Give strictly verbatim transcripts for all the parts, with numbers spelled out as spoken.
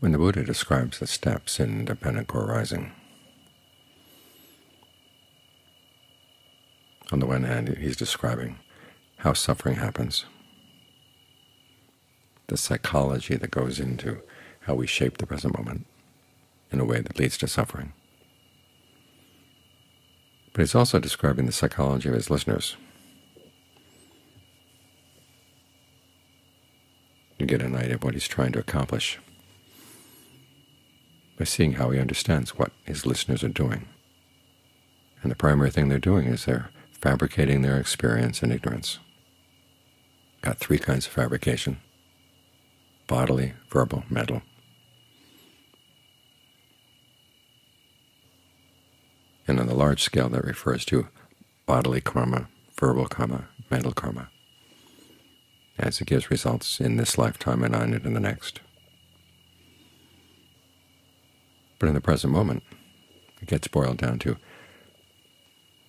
when the Buddha describes the steps in dependent co-arising. On the one hand, he's describing how suffering happens, the psychology that goes into how we shape the present moment in a way that leads to suffering. But he's also describing the psychology of his listeners. You get an idea of what he's trying to accomplish by seeing how he understands what his listeners are doing. And the primary thing they're doing is they're fabricating their experience in ignorance. Got three kinds of fabrication: bodily, verbal, mental. And on the large scale, that refers to bodily karma, verbal karma, mental karma, as it gives results in this lifetime and on into the next. But in the present moment, it gets boiled down to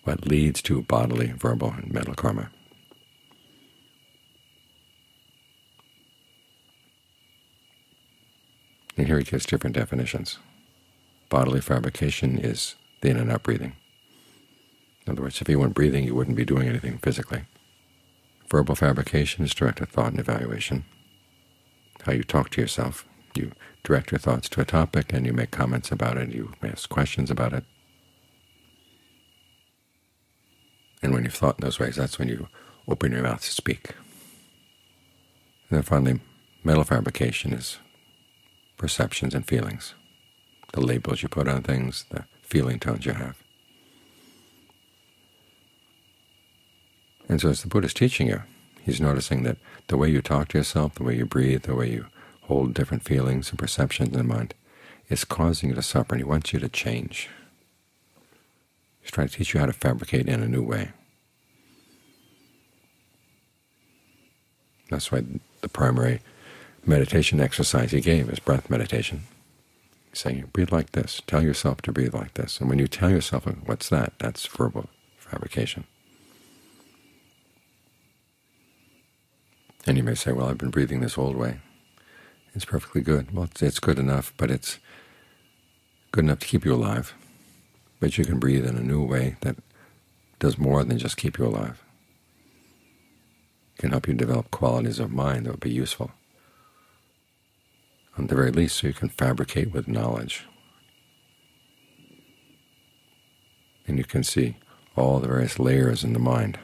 what leads to bodily, verbal, and mental karma. And here he gives different definitions. Bodily fabrication is the in and out breathing. In other words, if you weren't breathing, you wouldn't be doing anything physically. Verbal fabrication is directed thought and evaluation. How you talk to yourself. You direct your thoughts to a topic and you make comments about it, you ask questions about it. And when you've thought in those ways, that's when you open your mouth to speak. And then finally, mental fabrication is perceptions and feelings, the labels you put on things, the feeling tones you have. And so as the Buddha's teaching you, he's noticing that the way you talk to yourself, the way you breathe, the way you hold different feelings and perceptions in the mind is causing you to suffer, and he wants you to change. He's trying to teach you how to fabricate in a new way. That's why the primary meditation exercise he gave is breath meditation. Saying, breathe like this, tell yourself to breathe like this. And when you tell yourself, what's that? That's verbal fabrication. And you may say, well, I've been breathing this old way. It's perfectly good. Well, it's, it's good enough, but it's good enough to keep you alive. But you can breathe in a new way that does more than just keep you alive. It can help you develop qualities of mind that will be useful. At the very least, so you can fabricate with knowledge. And you can see all the various layers in the mind,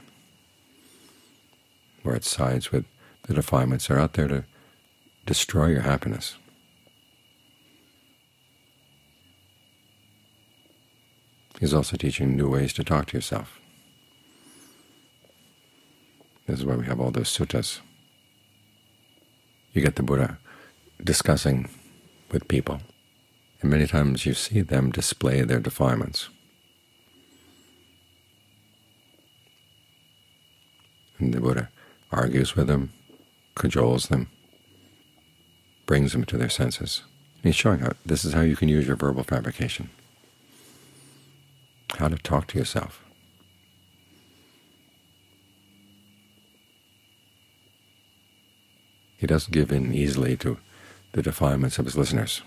where it sides with the defilements that are out there to destroy your happiness. He's also teaching new ways to talk to yourself. This is why we have all those suttas. You get the Buddha discussing with people, and many times you see them display their defilements. And the Buddha argues with them, cajoles them, brings them to their senses. And he's showing how this is how you can use your verbal fabrication, how to talk to yourself. He doesn't give in easily to the defilements of his listeners.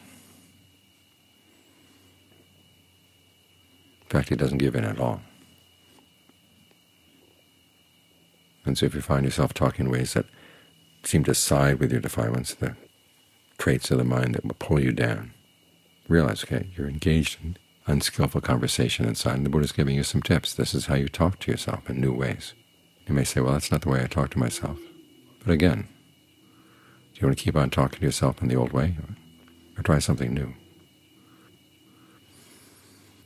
In fact, he doesn't give in at all. And so if you find yourself talking in ways that seem to side with your defilements, the traits of the mind that will pull you down, realize, okay, you're engaged in unskillful conversation inside, and the Buddha's giving you some tips. This is how you talk to yourself in new ways. You may say, well, that's not the way I talk to myself. But again, do you want to keep on talking to yourself in the old way, or try something new?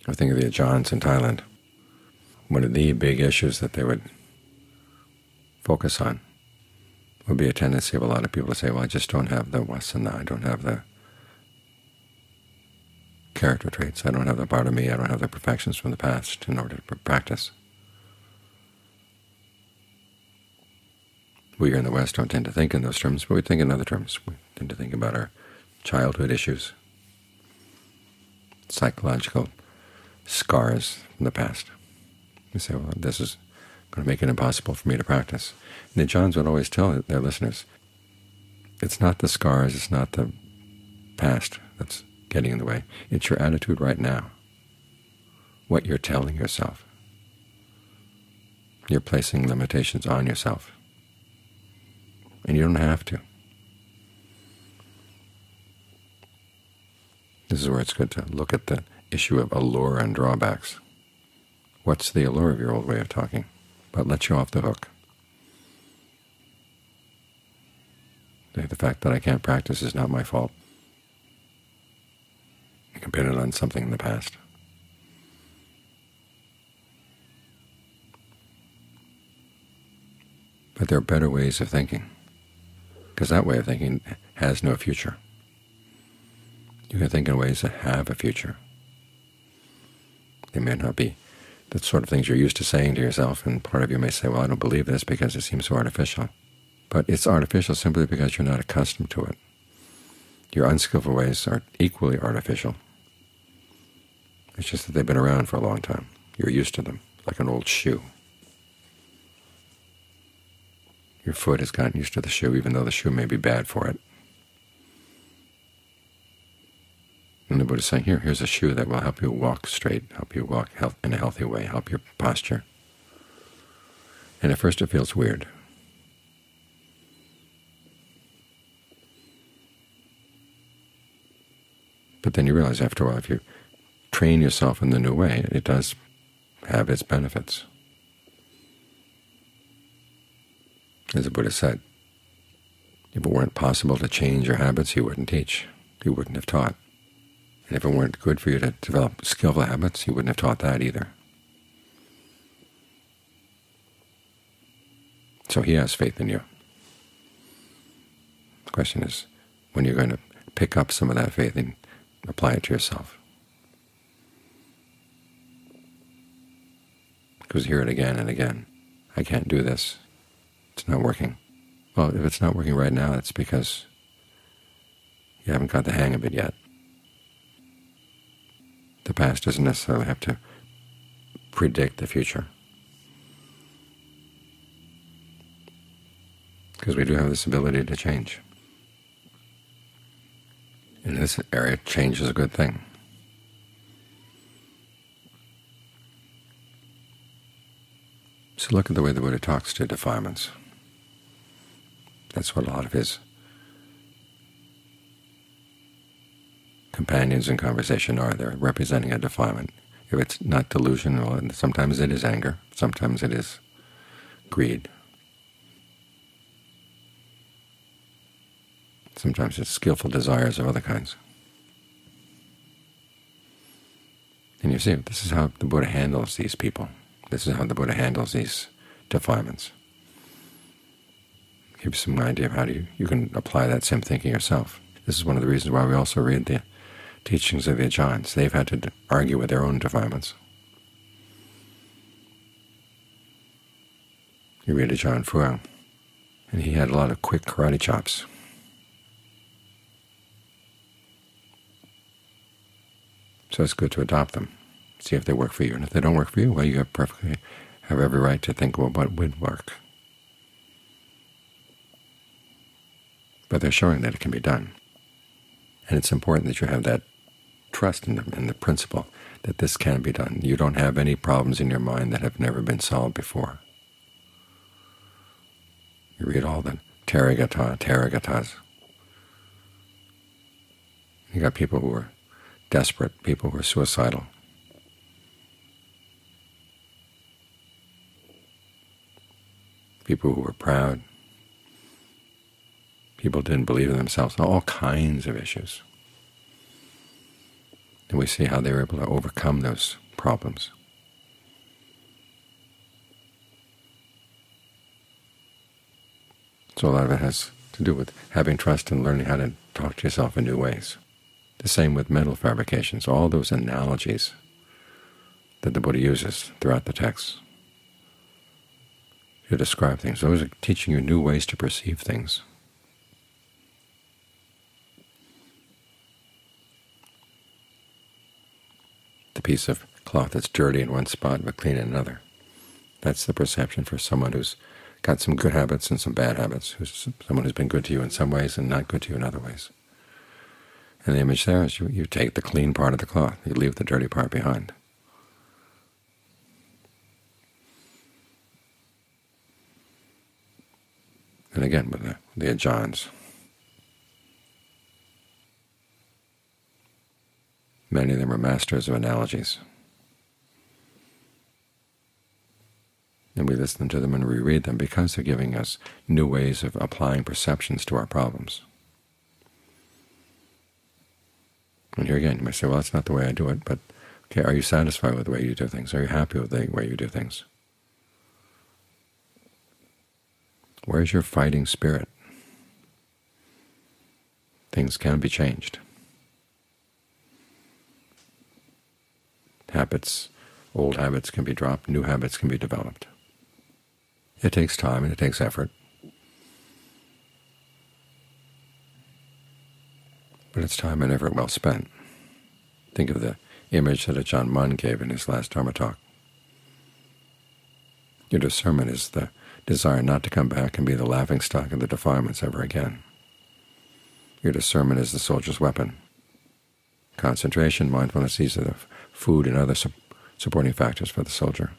I think of the Ajahns in Thailand. One of the big issues that they would focus on would be a tendency of a lot of people to say, well, I just don't have the wasana, I don't have the character traits, I don't have the part of me, I don't have the perfections from the past in order to practice. We here in the West don't tend to think in those terms, but we think in other terms. We tend to think about our childhood issues, psychological scars from the past. We say, well, this is going to make it impossible for me to practice. And the Ajahns would always tell their listeners, it's not the scars, it's not the past that's getting in the way. It's your attitude right now, what you're telling yourself. You're placing limitations on yourself, and you don't have to. This is where it's good to look at the issue of allure and drawbacks. What's the allure of your old way of talking? But lets you off the hook. The fact that I can't practice is not my fault. You can pin it on something in the past. But there are better ways of thinking, because that way of thinking has no future. You can think in ways that have a future. They may not be the sort of things you're used to saying to yourself, and part of you may say, well, I don't believe this because it seems so artificial. But it's artificial simply because you're not accustomed to it. Your unskillful ways are equally artificial. It's just that they've been around for a long time. You're used to them, like an old shoe. Your foot has gotten used to the shoe, even though the shoe may be bad for it. And the Buddha is saying, here, here's a shoe that will help you walk straight, help you walk health, in a healthy way, help your posture. And at first it feels weird. But then you realize after a while, if you train yourself in the new way, it does have its benefits. As the Buddha said, if it weren't possible to change your habits, he wouldn't teach. He wouldn't have taught. And if it weren't good for you to develop skillful habits, he wouldn't have taught that either. So he has faith in you. The question is when you're going to pick up some of that faith and apply it to yourself. Because you hear it again and again. I can't do this. It's not working. Well, if it's not working right now, it's because you haven't got the hang of it yet. The past doesn't necessarily have to predict the future, because we do have this ability to change. In this area, change is a good thing. So look at the way the Buddha talks to defilements. That's what a lot of his companions in conversation are. They're representing a defilement. If it's not delusional, and sometimes it is anger, sometimes it is greed, sometimes it's skillful desires of other kinds. And you see, this is how the Buddha handles these people. This is how the Buddha handles these defilements. Gives some idea of how do you, you can apply that same thinking yourself. This is one of the reasons why we also read the teachings of the Ajahns. They've had to argue with their own defilements. You read Ajahn Fuang, and he had a lot of quick karate chops. So it's good to adopt them, see if they work for you. And if they don't work for you, well, you have perfectly have every right to think, well, what would work? But they're showing that it can be done. And it's important that you have that trust in them, in the principle that this can be done. You don't have any problems in your mind that have never been solved before. You read all the Therigatha, Therigathas. You got people who are desperate, people who are suicidal. People who were proud, people didn't believe in themselves, all kinds of issues. And we see how they were able to overcome those problems. So a lot of it has to do with having trust and learning how to talk to yourself in new ways. The same with mental fabrications, all those analogies that the Buddha uses throughout the texts to describe things. Those are teaching you new ways to perceive things. The piece of cloth that's dirty in one spot but clean in another. That's the perception for someone who's got some good habits and some bad habits, who's someone who's been good to you in some ways and not good to you in other ways. And the image there is you, you take the clean part of the cloth, you leave the dirty part behind. And again with the, the Ajahns. Many of them are masters of analogies. And we listen to them and reread them because they're giving us new ways of applying perceptions to our problems. And here again, you may say, well, that's not the way I do it, but okay, are you satisfied with the way you do things? Are you happy with the way you do things? Where's your fighting spirit? Things can be changed. Habits, old habits can be dropped, new habits can be developed. It takes time and it takes effort, but it's time and effort well spent. Think of the image that Ajahn Mun gave in his last Dharma talk. Your discernment is the desire not to come back and be the laughingstock of the defilements ever again. Your discernment is the soldier's weapon. Concentration, mindfulness, these are the food and other su supporting factors for the soldier.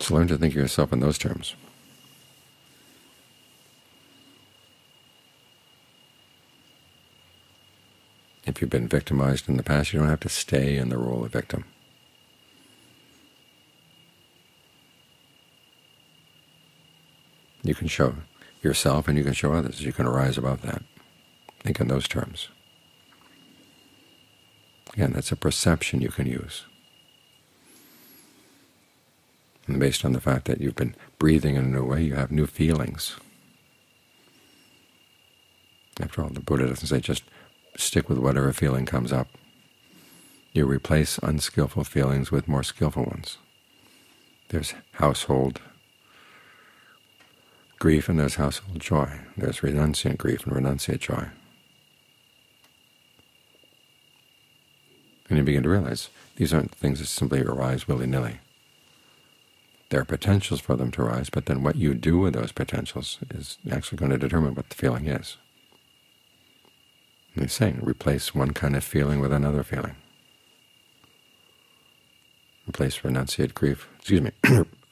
So learn to think of yourself in those terms. If you've been victimized in the past, you don't have to stay in the role of victim. You can show yourself and you can show others. You can rise above that. Think in those terms. Again, that's a perception you can use. And based on the fact that you've been breathing in a new way, you have new feelings. After all, the Buddha doesn't say just stick with whatever feeling comes up. You replace unskillful feelings with more skillful ones. There's household grief and there's household joy. There's renunciant grief and renunciate joy. And you begin to realize these aren't things that simply arise willy-nilly. There are potentials for them to arise, but then what you do with those potentials is actually going to determine what the feeling is. And he's saying, replace one kind of feeling with another feeling. Replace renunciate grief, excuse me,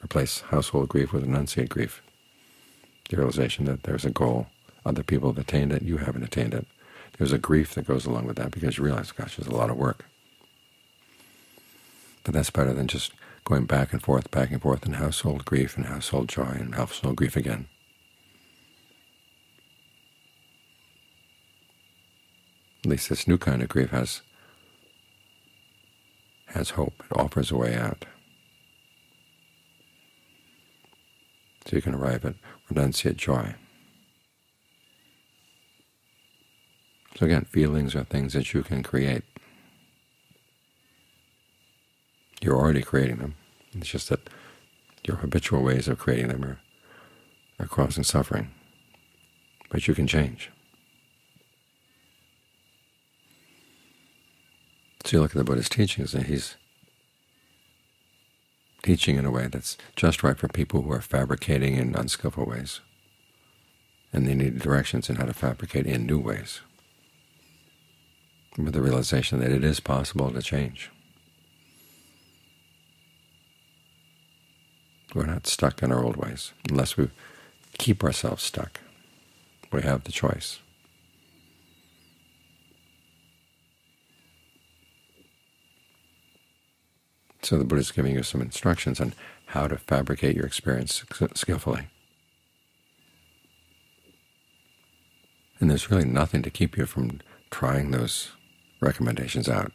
replace household grief with renunciate grief. The realization that there's a goal, other people have attained it, you haven't attained it. There's a grief that goes along with that because you realize, gosh, there's a lot of work. But that's better than just going back and forth, back and forth in household grief and household joy and household grief again. At least this new kind of grief has has hope. It offers a way out. So you can arrive at renunciate joy. So again, feelings are things that you can create. You're already creating them. It's just that your habitual ways of creating them are, are causing suffering. But you can change. So you look at the Buddha's teachings, and he's teaching in a way that's just right for people who are fabricating in unskillful ways, and they need directions in how to fabricate in new ways, with the realization that it is possible to change. We're not stuck in our old ways, unless we keep ourselves stuck. We have the choice. So the Buddha is giving you some instructions on how to fabricate your experience skillfully. And there's really nothing to keep you from trying those recommendations out.